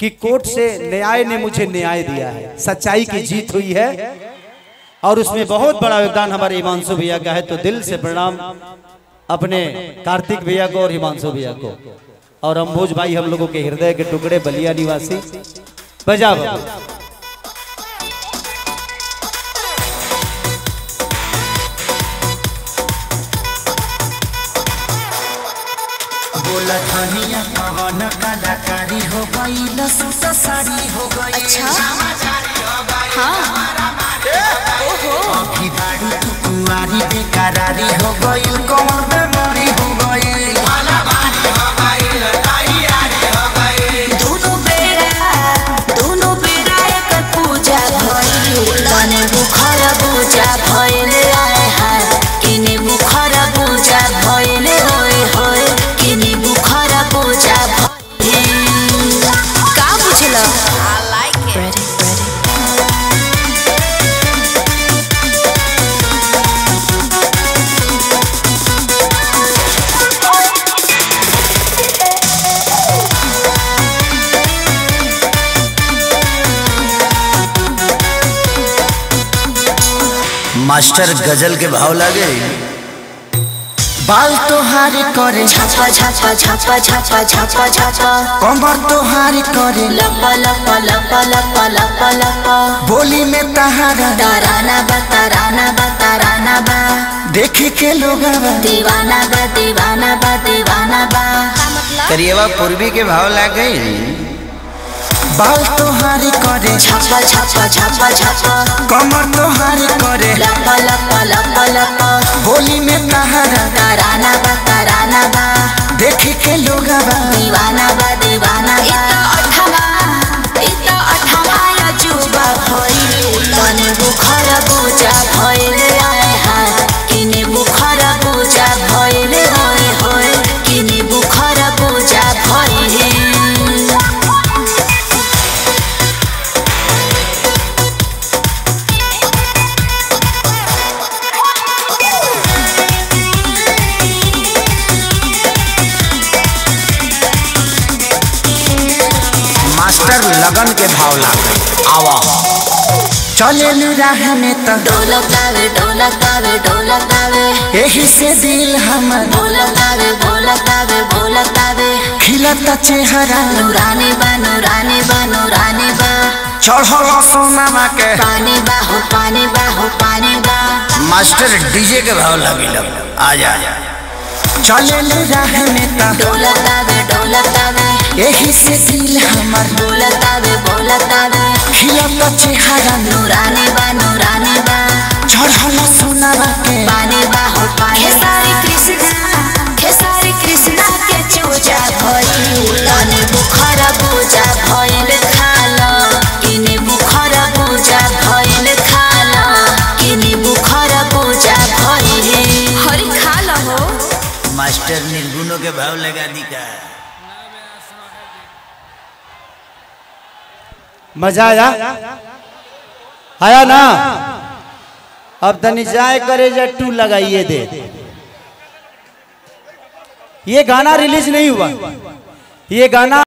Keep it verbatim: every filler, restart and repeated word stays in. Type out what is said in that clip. कि कोर्ट से न्याय ने मुझे न्याय दिया है, सच्चाई की जीत हुई है और उसमें बहुत बड़ा योगदान हमारे हिमांशु भैया का है। तो दिल से प्रणाम अपने कार्तिक भैया को और हिमांशु भैया को और अंबोज भाई हम लोगों के हृदय के टुकड़े बलिया निवासी। बजा बाबू कलाकारी हो गई साड़ी हो गई। अच्छा कुंवारी बेकरारी हो गई कौन बेमारी हो गई दोनों बेरा दोनों बेरा एक पूजा भइल बुखार पूजा भइल आए हाय किने बुखार पूजा भइल होय होय किने बुखार पूजा मास्टर गजल के भाव लागे बाल तोहार करे छापा छापा छापा छापा छापा छापा कमर तोहार करे लपा लपा लपा लपा लपा लपा बोली में तहारा तराना बा तराना बा तराना बा देखे के लोग दीवाना बा दीवाना बा दीवाना बा करिएवा पूर्वी के भाव लागे बाल तोहार करे छापा छापा छापा छापा कमर तोहार करे लपा लपा लपा लपा बोली में तहारा तराना बा तराना बा देख के लोग बा दीवाना बा दीवाना बा अठवा इता अठवा अजूबा भइल तने बुखार पूजा भइल आए हाय किने बुखार पूजा भइल होय होय किने बुखार पूजा भइल लगन के भाव लागे आवा चलेलू राह में त डोलक आवे डोलक आवे डोलक आवे एही से दिल हमर डोलक आवे डोलक आवे डोलक आवे खिलता चेहरा नूरानी बा नूरानी बा नूरानी बा चढ़ल सोनावा के पानी बा हो पानी बा हो पानी बा मास्टर डीजे के भाव लागिल आ जा चलेलू राह में त डोलक आवे डोलक आवे एही से दिल हमार बोलत आवे बोलत आवे खिलता चेहरा नूरानी बा नूरानी बा चढ़ल सोनावा के पानी बा हो पानी खेसारी कृष्णा खेसारी कृष्णा के चूजा भइल तने बुखार पूजा भइल खा लो किने बुखार पूजा भइल खा लो किने बुखार पूजा भइल हरि खा लो हो मास्टर निर्गुणों के भाव लगा दी का मजा आया आया ना। अब तनी जाए करे जा टू लगाइए दे। ये गाना रिलीज नहीं हुआ, ये गाना